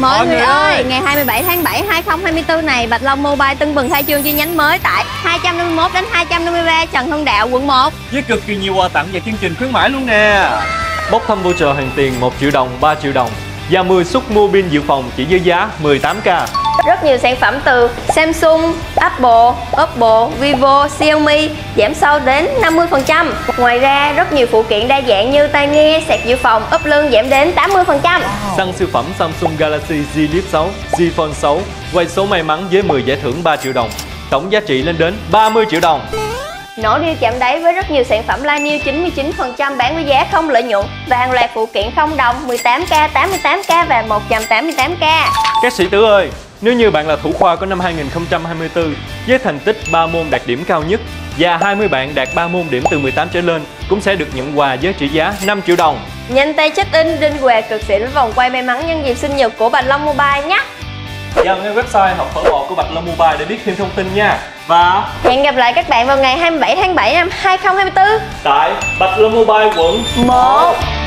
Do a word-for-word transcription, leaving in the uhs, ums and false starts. Mọi người ơi, ngày hai mươi bảy tháng bảy hai nghìn không trăm hai mươi tư này, Bạch Long Mobile tưng bừng khai trương chi nhánh mới tại hai trăm năm mươi mốt đến hai trăm năm mươi ba Trần Hưng Đạo, quận một. Với cực kỳ nhiều quà tặng và chương trình khuyến mãi luôn nè. Bốc thăm voucher hàng tiền một triệu đồng, ba triệu đồng và mười suất mua pin dự phòng chỉ với giá mười tám k. Rất nhiều sản phẩm từ Samsung, Apple, Oppo, Vivo, Xiaomi giảm sâu đến năm mươi phần trăm. Ngoài ra, rất nhiều phụ kiện đa dạng như tai nghe, sạc dự phòng, ốp lưng giảm đến tám mươi phần trăm. Săn siêu phẩm Samsung Galaxy Z Flip sáu, Z Fold sáu, quay số may mắn với mười giải thưởng ba triệu đồng, tổng giá trị lên đến ba mươi triệu đồng. Nổ deal chạm đáy với rất nhiều sản phẩm line new chín mươi chín phần trăm bán với giá không lợi nhuận và hàng loạt phụ kiện không đồng mười tám k, tám mươi tám k và một trăm tám mươi tám k. Các sĩ tử ơi, nếu như bạn là thủ khoa của năm hai nghìn không trăm hai mươi tư với thành tích ba môn đạt điểm cao nhất và hai mươi bạn đạt ba môn điểm từ mười tám trở lên cũng sẽ được nhận quà với trị giá năm triệu đồng. Nhanh tay check in đinh quà cực xịn với vòng quay may mắn nhân dịp sinh nhật của Bạch Long Mobile nhé. Vào ngay website học phở bò của Bạch Long Mobile để biết thêm thông tin nha. Và hẹn gặp lại các bạn vào ngày hai mươi bảy tháng bảy năm hai nghìn không trăm hai mươi tư tại Bạch Long Mobile quận một.